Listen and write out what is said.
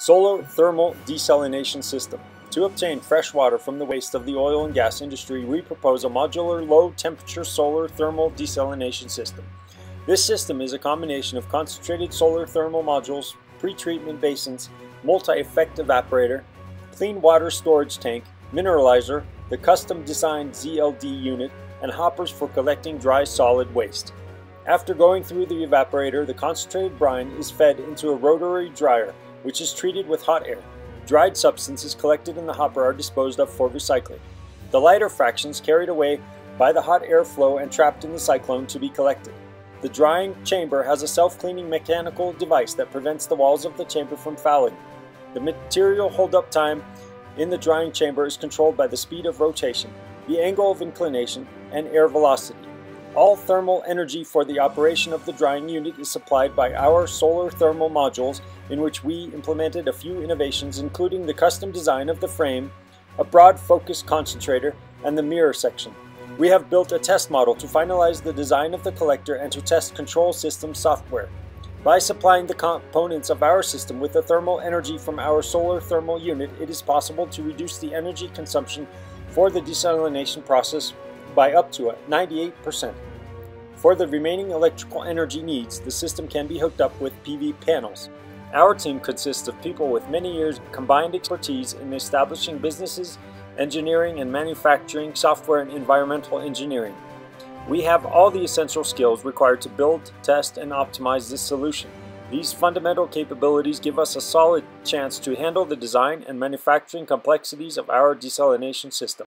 solar thermal desalination system. To obtain fresh water from the waste of the oil and gas industry, we propose a modular low-temperature solar thermal desalination system. This system is a combination of concentrated solar thermal modules, pretreatment basins, multi-effect evaporator, clean water storage tank, mineralizer, the custom-designed ZLD unit, and hoppers for collecting dry solid waste. After going through the evaporator, the concentrated brine is fed into a rotary dryer, which is treated with hot air. Dried substances collected in the hopper are disposed of for recycling. The lighter fractions carried away by the hot airflow and trapped in the cyclone to be collected. The drying chamber has a self-cleaning mechanical device that prevents the walls of the chamber from fouling. The material hold-up time in the drying chamber is controlled by the speed of rotation, the angle of inclination, and air velocity. All thermal energy for the operation of the drying unit is supplied by our solar thermal modules, in which we implemented a few innovations, including the custom design of the frame, a broad focus concentrator, and the mirror section. We have built a test model to finalize the design of the collector and to test control system software. By supplying the components of our system with the thermal energy from our solar thermal unit, it is possible to reduce the energy consumption for the desalination process by up to 98%. For the remaining electrical energy needs, the system can be hooked up with PV panels. Our team consists of people with many years of combined expertise in establishing businesses, engineering and manufacturing, software and environmental engineering. We have all the essential skills required to build, test, and optimize this solution. These fundamental capabilities give us a solid chance to handle the design and manufacturing complexities of our desalination system.